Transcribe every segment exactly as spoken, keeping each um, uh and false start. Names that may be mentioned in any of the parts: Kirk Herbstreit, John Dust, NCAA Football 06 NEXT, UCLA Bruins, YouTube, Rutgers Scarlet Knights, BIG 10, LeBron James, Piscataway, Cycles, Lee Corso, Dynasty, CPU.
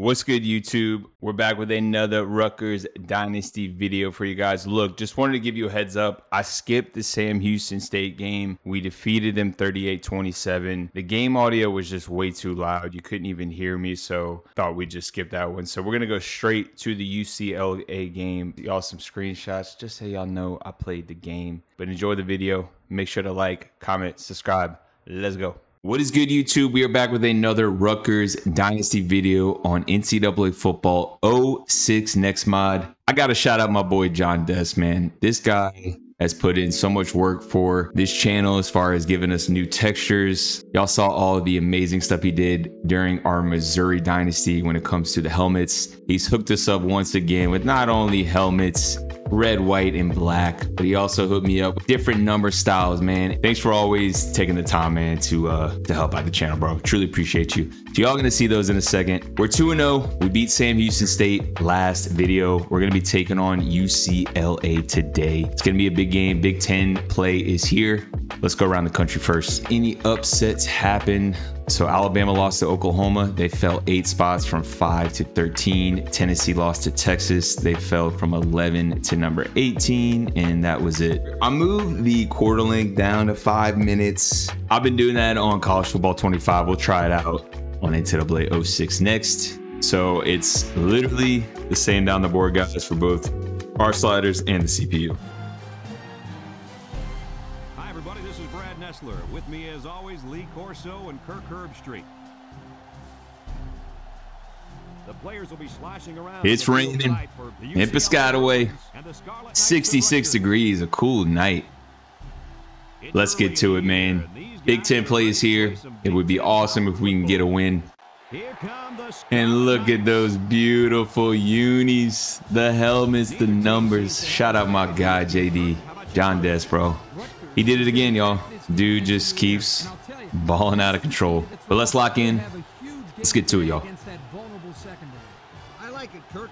What's good, YouTube? We're back with another Rutgers Dynasty video for you guys. Look, just wanted to give you a heads up. I skipped the Sam Houston State game. We defeated them thirty-eight twenty-seven. The game audio was just way too loud. You couldn't even hear me, so thought we'd just skip that one. So we're going to go straight to the U C L A game. Y'all some screenshots just so y'all know I played the game. But enjoy the video. Make sure to like, comment, subscribe. Let's go. What is good, YouTube? We are back with another Rutgers Dynasty video on N C double A Football oh six Next Mod. I got to shout out my boy, John Dust, man. This guy has put in so much work for this channel as far as giving us new textures. Y'all saw all of the amazing stuff he did during our Missouri Dynasty when it comes to the helmets. He's hooked us up once again with not only helmets, red, white, and black, but he also hooked me up with different number styles, man. Thanks for always taking the time, man, to uh to help out the channel, bro. Truly appreciate you. So y'all gonna see those in a second. We're two and oh. We beat Sam Houston State last video. We're gonna be taking on U C L A today. It's gonna be a big game. Big ten play is here. Let's go around the country first. Any upsets happen? So Alabama lost to Oklahoma. They fell eight spots from five to thirteen. Tennessee lost to Texas. They fell from eleven to number eighteen, and that was it. I moved the quarter length down to five minutes. I've been doing that on College Football twenty-five. We'll try it out on N C double A oh six next. So it's literally the same down the board, guys, for both our sliders and the C P U. With me, as always, Lee Corso and Kirk Herbstreit. The players will be slashing around. It's raining in Piscataway. sixty-six degrees, a cool night. Let's get to it, man. Big ten play is here. It would be awesome if we can get a win. And look at those beautiful unis, the helmets, the numbers. Shout out my guy, J D. John Des, bro. He did it again, y'all. Dude just keeps balling out of control. But let's lock in. Let's get to it, y'all. I like it, Kirk.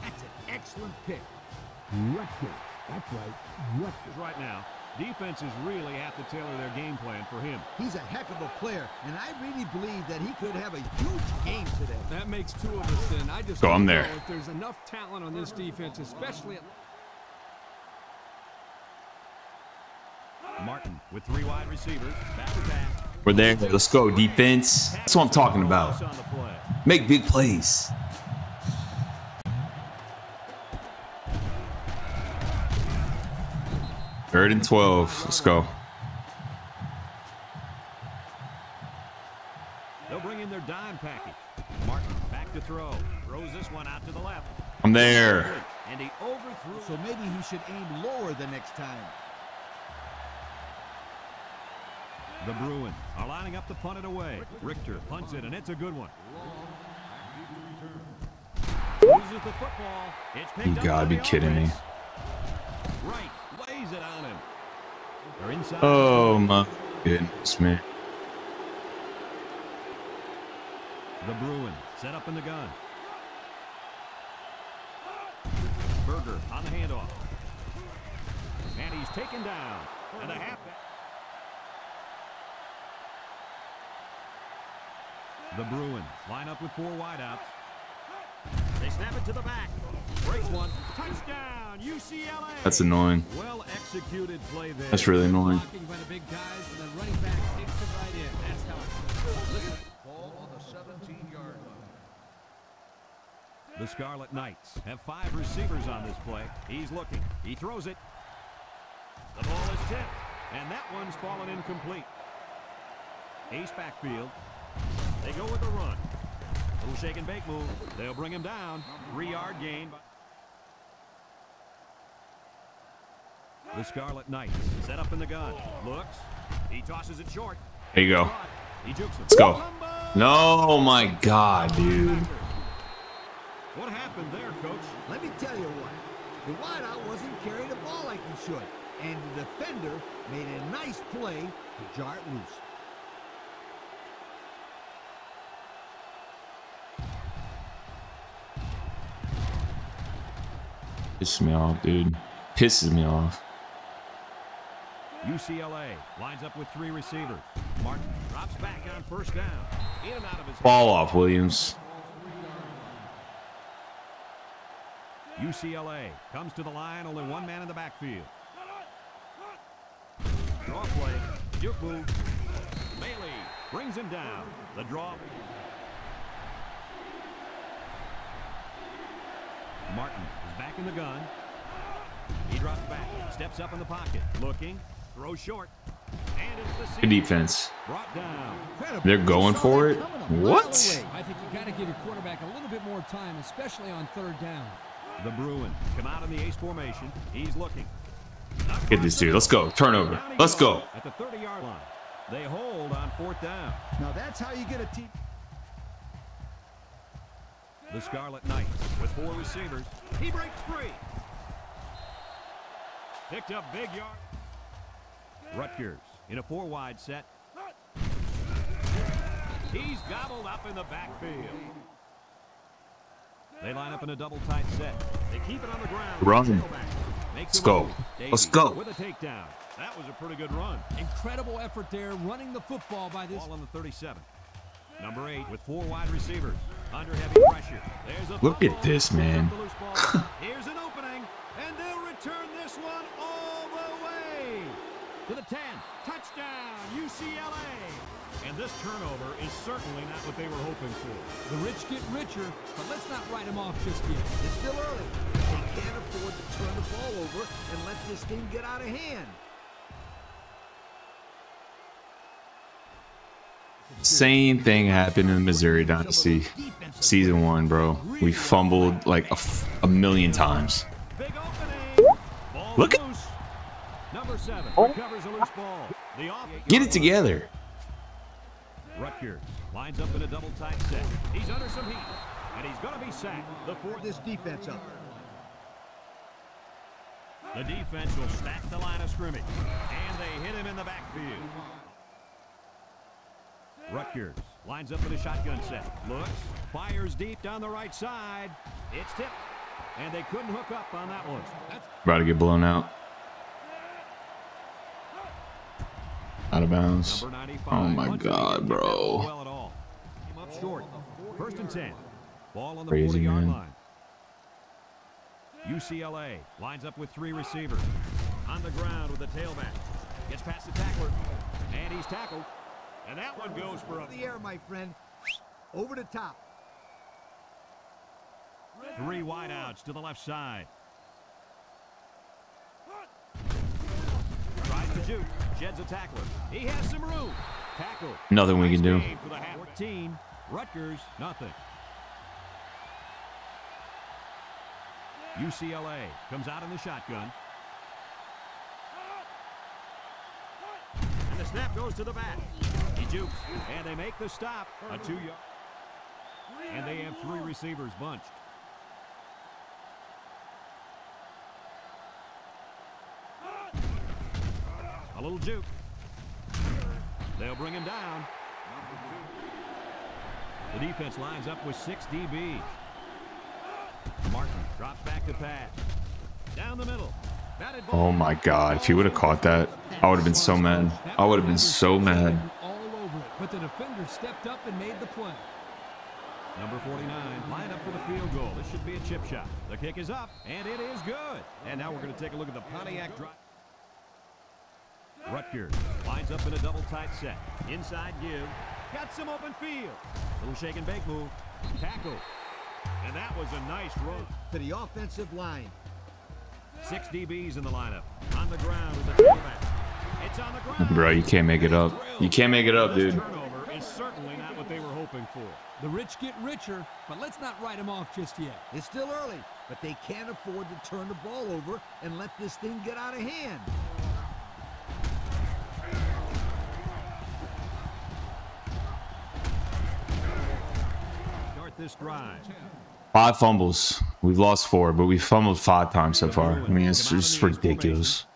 That's an excellent pick. That's right. Right now, defenses really have to tailor their game plan for him. He's a heck of a player, and I really believe that he could have a huge game today. That makes two of us, then. I just go. I'm there. If there's enough talent on this defense, especially at Martin with three wide receivers. Back to back. We're there. Let's go, defense. That's what I'm talking about. Make big plays. Third and twelve. Let's go. They'll bring in their dime package. Martin back to throw. Throws this one out to the left. I'm there. And he overthrew. So maybe he should aim lower the next time. The Bruins are lining up to punt it away. Richter punts it, and it's a good one. Loses the football. It's picked up. You gotta be kidding me. Right, lays it on him. They're inside. Oh my goodness, man. The Bruins set up in the gun. Berger on the handoff. And he's taken down. And a half. The Bruins line up with four wideouts. They snap it to the back. Breaks one. Touchdown, U C L A. That's annoying. Well executed play there. That's really annoying. By the big guys, and the running back takes it right in. That's how it's ball on the seventeen-yard line. The Scarlet Knights have five receivers on this play. He's looking. He throws it. The ball is tipped, and that one's fallen incomplete. Ace backfield. They go with the run. Little shake and bake move. They'll bring him down. Three-yard gain. The Scarlet Knights set up in the gun. Looks. He tosses it short. There you go. He jukes him. Let's go. No, my God, dude. What happened there, Coach? Let me tell you what. The wideout wasn't carrying the ball like he should, and the defender made a nice play to jar it loose. Pisses me off, dude. Pisses me off. U C L A lines up with three receivers. Martin drops back on first down. In and out of his ball off, Williams. U C L A comes to the line, only one man in the backfield. Draw play, juke move. Bailey brings him down. The draw. Martin is back in the gun. He drops back, steps up in the pocket, looking, throws short. And it's the good defense. Brought down. They're going for it. What? I think you got to give your quarterback a little bit more time, especially on third down. The Bruins come out in the ace formation. He's looking. Get this dude. Let's go. Turnover. Let's go. At the thirty-yard line, they hold on fourth down. Now that's how you get a team. The Scarlet Knights with four receivers. He breaks free. Picked up big yard. Rutgers in a four-wide set. He's gobbled up in the backfield. They line up in a double tight set. They keep it on the ground. Run. Let's go. Let's go. With a takedown. That was a pretty good run. Incredible effort there, running the football by this. Ball on the thirty-seven. Number eight with four wide receivers. Under heavy pressure. There's a look at this, man. Here's an opening, and they'll return this one all the way. To the ten. Touchdown, U C L A. And this turnover is certainly not what they were hoping for. The rich get richer, but let's not write them off just yet. It's still early. They can't afford to turn the ball over and let this thing get out of hand. Same thing happened in Missouri Dynasty season one, bro. We fumbled like a, f a million times. Look at number seven recovers a loose ball. Get it together. Rutgers lines up in a double tight set. He's under some heat, and he's going to be sacked. The fourth this defense up. The defense will stack the line of scrimmage, and they hit him in the backfield. Rutgers lines up in a shotgun set. Looks, fires deep down the right side. It's tipped, and they couldn't hook up on that one. That's about to get blown out. Out of bounds. Oh my god, bro. First and ten. Ball on the forty-yard line. U C L A lines up with three receivers. On the ground with a tailback. Gets past the tackler. And he's tackled. And that one goes for up the air, my friend. Over the top. Three wideouts to the left side. Tries to shoot. Jed's a tackler. He has some room. Tackle. Nothing we can do. fourteen. Rutgers, nothing. U C L A comes out in the shotgun. And the snap goes to the back. He jukes. And they make the stop. A two-yard. And they have three receivers bunched. A little juke. They'll bring him down. The defense lines up with six D Bs. Martin drops back to pass. Down the middle. Oh my god, if he would have caught that, I would have been so mad. I would have been so mad. All over, but the defender stepped up and made the play. Number forty-nine, lined up for the field goal. This should be a chip shot. The kick is up, and it is good. And now we're going to take a look at the Pontiac drive. Rutgers lines up in a double tight set. Inside give. Got some open field. Little shake and bake move. Tackle. And that was a nice run. To the offensive line. Six D Bs in the lineup. On the ground with the quarterback. It's on the ground. Bro, you can't make it up. You can't make it up, dude. This turnover is certainly not what they were hoping for. The rich get richer, but let's not write them off just yet. It's still early, but they can't afford to turn the ball over and let this thing get out of hand. This drive. Five fumbles. We've lost four, but we fumbled five times so far. I mean, it's just ridiculous.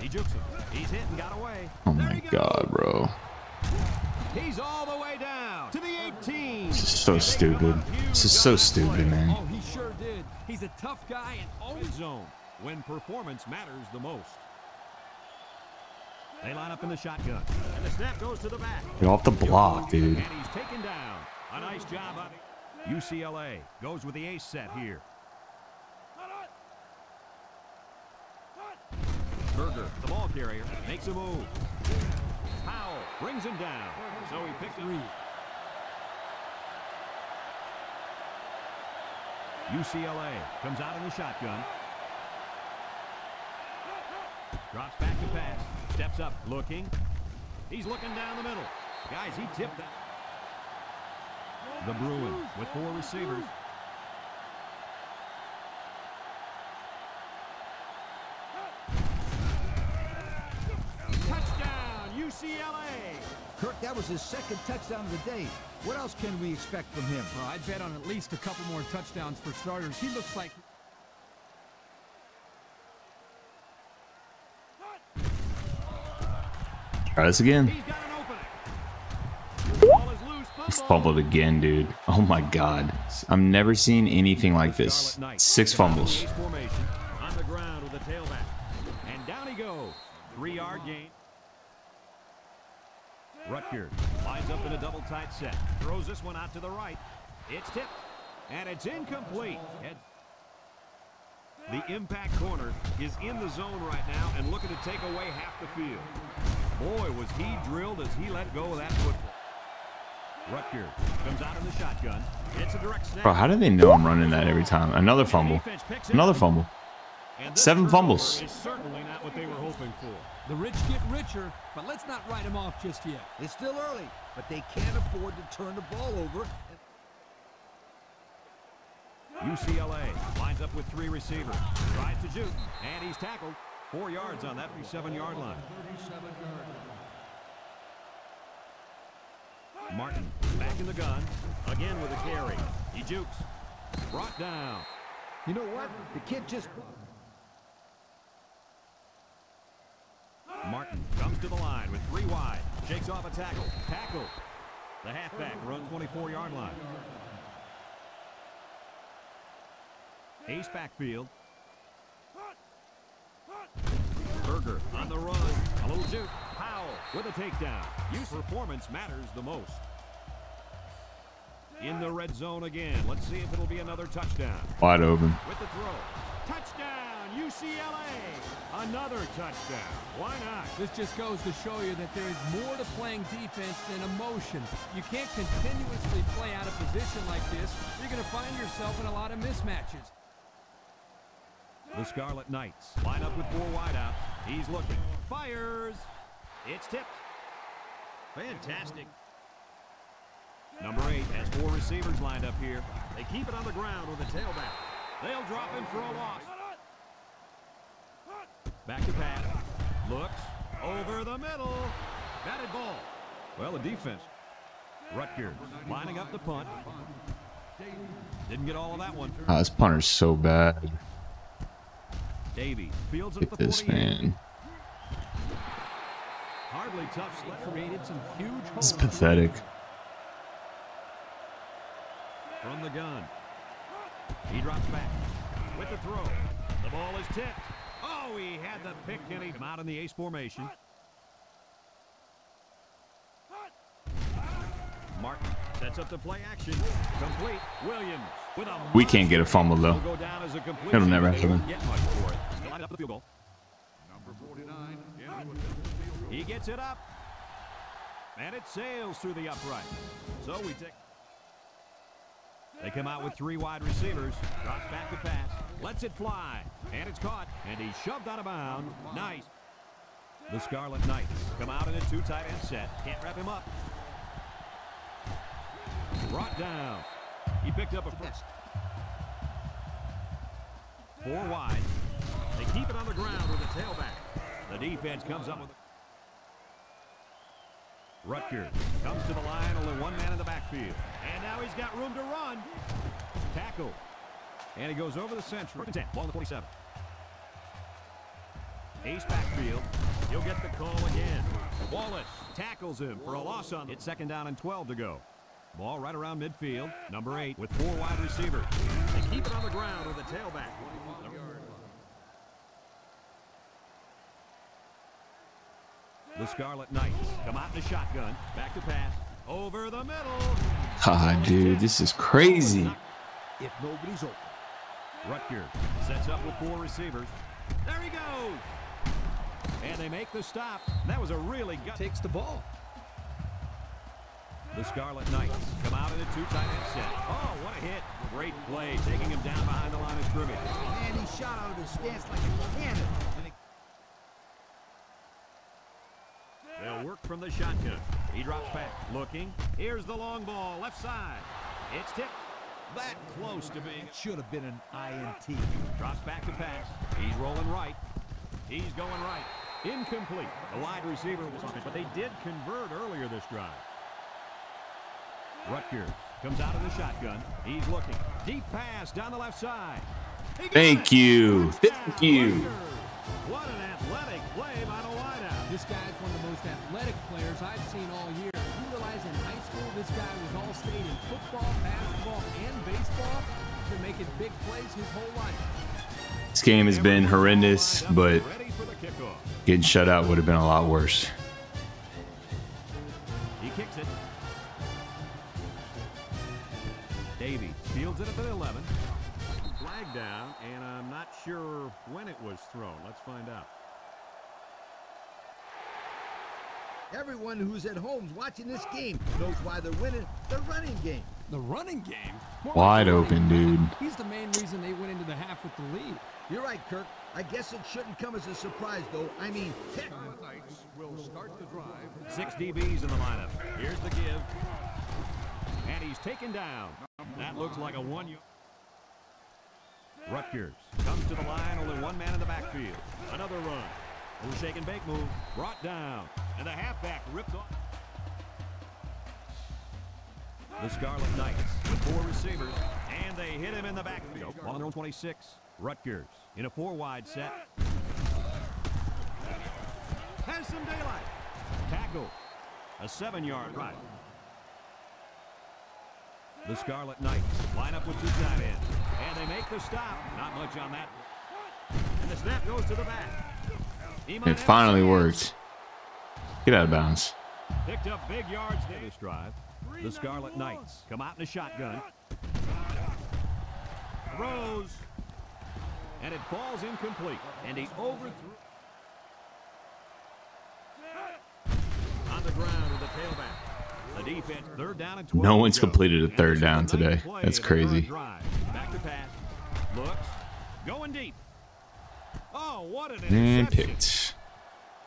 He jukes him. He's hit and got away. Oh my god, bro. He's all the way down to the eighteen. This is so stupid. This is so stupid, man. Oh, he sure did. He's a tough guy and always zone when performance matters the most. They line up in the shotgun. And the snap goes to the back. Get off the block, dude. And he's taken down. A nice job on it. U C L A goes with the ace set here. Berger, the ball carrier, makes a move. Powell brings him down. So he picked three. U C L A comes out in the shotgun. Drops back to pass. Steps up, looking. He's looking down the middle. Guys, he tipped that. The Bruins with four receivers. Touchdown, U C L A! Kirk, that was his second touchdown of the day. What else can we expect from him? Well, I'd bet on at least a couple more touchdowns for starters. He looks like... Try this again. He's fumbled again, dude. Oh my god. I've never seen anything like this. Six fumbles. On the ground with a tailback. And down he goes. Three-yard gain. Rutgers lines up in a double tight set. Throws this one out to the right. It's tipped. And it's incomplete. The impact corner is in the zone right now and looking to take away half the field. Boy, was he drilled as he let go of that football. Rutgers comes out in the shotgun. It's a direct snap. Bro, how do they know I'm running that every time? Another fumble. Another fumble. Seven fumbles. It's certainly not what they were hoping for. The rich get richer, but let's not write them off just yet. It's still early, but they can't afford to turn the ball over. U C L A lines up with three receivers. Tries to juke, and he's tackled. Four yards on that thirty-seven-yard line. Martin back in the gun. Again with a carry. He jukes. Brought down. You know what? The kid just... Martin comes to the line with three wide. Shakes off a tackle. Tackle. The halfback runs twenty-four-yard line. Ace backfield. Berger on the run. A little juke. Powell with a takedown. Use performance matters the most. In the red zone again. Let's see if it'll be another touchdown. Wide open. With the throw. Touchdown, U C L A. Another touchdown. Why not? This just goes to show you that there is more to playing defense than emotion. You can't continuously play out of position like this. You're going to find yourself in a lot of mismatches. The Scarlet Knights line up with four wideouts. He's looking. Fires. It's tipped. Fantastic. Number eight has four receivers lined up here. They keep it on the ground with a tailback. They'll drop him for a loss. Back to pass. Looks. Over the middle. Batted ball. Well, the defense. Rutgers lining up the punt. Didn't get all of that one. Oh, this punter's so bad. Davies fields at the forty-eight. Hardly tough slip created some huge holes. It's pathetic. From the gun. He drops back with the throw. The ball is tipped. Oh, he had the pick and he came out in the ace formation. Martin sets up the play action. Complete. Williams with a... We can't get a fumble, though. It'll never happen. He gets it up. And it sails through the upright. So we take... They come out with three wide receivers. Drops back the pass. Lets it fly. And it's caught. And he's shoved out of bounds. Nice. The Scarlet Knights come out in a two tight end set. Can't wrap him up. Brought down. He picked up a first. Four wide. They keep it on the ground with a tailback. The defense comes up with... Rutgers comes to the line. Only one man in the backfield. And now he's got room to run. Tackle. And he goes over the center. Ball on the forty-seven. Ace backfield. He'll get the call again. Wallace tackles him for a loss on... It's second down and twelve to go. Ball right around midfield. Number eight with four wide receivers. They keep it on the ground with a tailback. The Scarlet Knights come out in the shotgun. Back to pass. Over the middle. Ah, dude, this is crazy. If nobody's open. Rutgers sets up with four receivers. There he goes. And they make the stop. That was a really gut. Takes the ball. The Scarlet Knights come out in a two-tight end set. Oh, what a hit. Great play, taking him down behind the line of scrimmage. And he shot out of his stance like a cannon. They'll work from the shotgun. He drops back, looking. Here's the long ball, left side. It's tipped. That close to being. It should have been an I N T. Drops back to pass. He's rolling right. He's going right. Incomplete. The wide receiver was on it, but they did convert earlier this drive. Rutgers comes out of the shotgun. He's looking. Deep pass down the left side. Thank you. Thank you. What an athletic play by the wideout. This guy is one of the most athletic players I've seen all year. You realize in high school this guy was all state in football, basketball, and baseball. He's been making big plays his whole life. This game has been horrendous, but getting shut out would have been a lot worse. He kicks it. Davies fields it up at eleven. Flag down, and I'm not sure when it was thrown. Let's find out. Everyone who's at home's watching this game knows why they're winning. The running game. The running game? More wide open, dude. He's the main reason they went into the half with the lead. You're right, Kirk. I guess it shouldn't come as a surprise, though. I mean, heck. Scarlet Knights will start the drive. Six D Bs in the lineup. Here's the give. And he's taken down. That looks like a one. Rutgers comes to the line, only one man in the backfield. Another run. Little shake and bake move. Brought down. And the halfback ripped off. The Scarlet Knights with four receivers. And they hit him in the backfield. On their own twenty-six. Rutgers in a four-wide set. Has some daylight. Tackle. A seven-yard run. The Scarlet Knights line up with two tight ends, and they make the stop. Not much on that. And the snap goes to the back. It finally worked. Get out of bounds. Picked up big yards this drive. The Scarlet Knights come out in a shotgun. Throws, and it falls incomplete. And he overthrew. On the ground with the tailback. The defense, third down and twelve. No one's completed a third down today. That's crazy. Back to pass. Looks. Going deep. Oh, what an interception.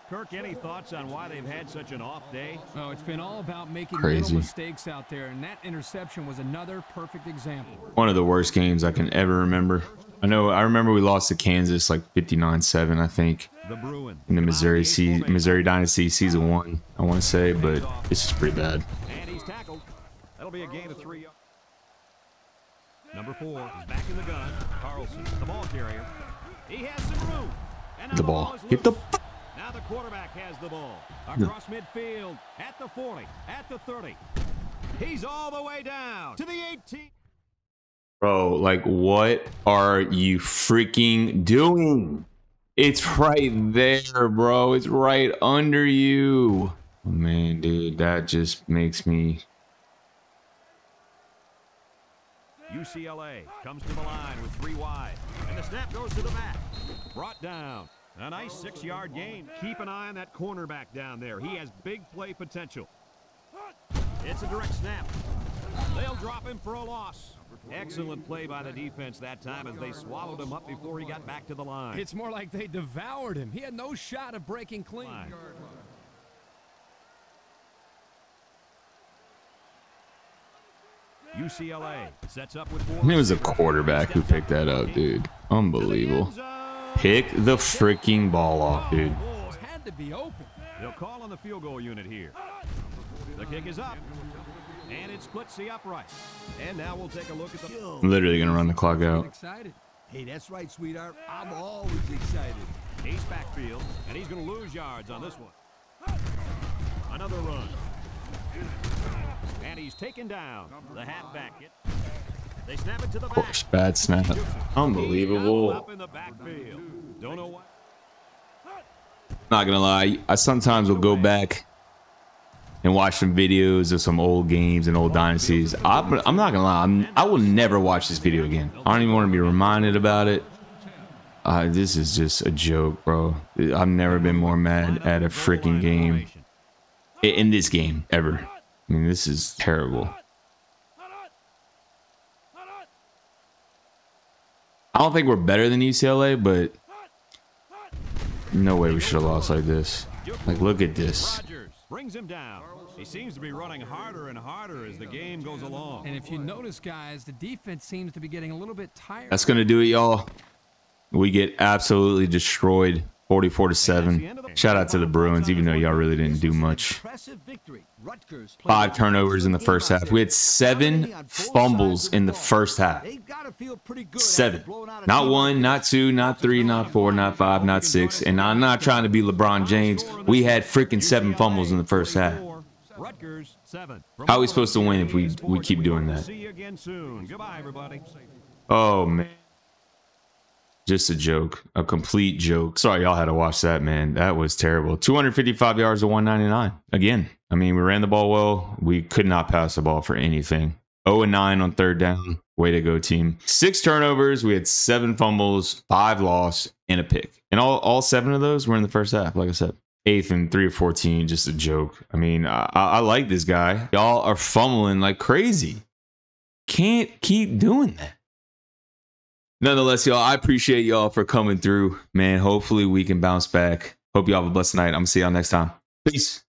Kirk, any thoughts on why they've had such an off day? Oh, it's been all about making little mistakes out there, and that interception was another perfect example. One of the worst games I can ever remember. I know. I remember we lost to Kansas like fifty-nine seven, I think, the Bruins, in the Missouri se Missouri Dynasty season one, I want to say, but this is pretty bad. And he's tackled. That'll be a gain of three. Number four is back in the gun. Carlson, the ball carrier. He has some room. And the ball. Get the. Now the quarterback has the ball across no. midfield at the forty, at the thirty. He's all the way down to the eighteen. Bro, like, what are you freaking doing? It's right there, bro. It's right under you. Oh, man, dude, that just makes me. U C L A comes to the line with three wide, and the snap goes to the back. Brought down. A nice six-yard gain. Keep an eye on that cornerback down there. He has big play potential. It's a direct snap. They'll drop him for a loss. Excellent play by the defense that time as they swallowed him up before he got back to the line. It's more like they devoured him. He had no shot of breaking clean. Line. U C L A sets up with four. It was a quarterback who picked that up, dude. Unbelievable. Pick the freaking ball off, dude. Had to be open. They'll call on the field goal unit here. The kick is up. And it splits the upright. And now we'll take a look at the. I'm literally gonna run the clock out. Excited. Hey, that's right, sweetheart. I'm always excited. He's backfield, and he's gonna lose yards on this one. Another run. And he's taken down. The halfback. They snap it to the back. Of course, bad snap. Unbelievable. Up in the backfield. Don't know what. Not gonna lie, I sometimes will go back and watch some videos of some old games and old dynasties. I, I'm not gonna lie, I'm, I will never watch this video again. I don't even want to be reminded about it. Uh, this is just a joke, bro. I've never been more mad at a freaking game, in this game, ever. I mean, this is terrible. I don't think we're better than U C L A, but no way we should have lost like this. Like, look at this. Brings him down. He seems to be running harder and harder as the game goes along. And if you notice, guys, the defense seems to be getting a little bit tired. That's gonna do it, y'all. We get absolutely destroyed, forty-four to seven. Shout out to the Bruins, even though y'all really didn't do much. Five turnovers in the first half. We had seven fumbles in the first half. Seven. Not one, not two, not three, not four, not five, not six. And I'm not trying to be LeBron James. We had freaking seven fumbles in the first half. How are we supposed to win if we, we keep doing that? Oh, man. Just a joke, a complete joke. Sorry y'all had to watch that, man. That was terrible. two hundred fifty-five yards to one ninety-nine. Again, I mean, we ran the ball well. We could not pass the ball for anything. oh and nine on third down. Way to go, team. Six turnovers. We had seven fumbles, five loss, and a pick. And all, all seven of those were in the first half, like I said. Eighth and three of fourteen, just a joke. I mean, I, I like this guy. Y'all are fumbling like crazy. Can't keep doing that. Nonetheless, y'all, I appreciate y'all for coming through, man. Hopefully we can bounce back. Hope y'all have a blessed night. I'm gonna see y'all next time. Peace.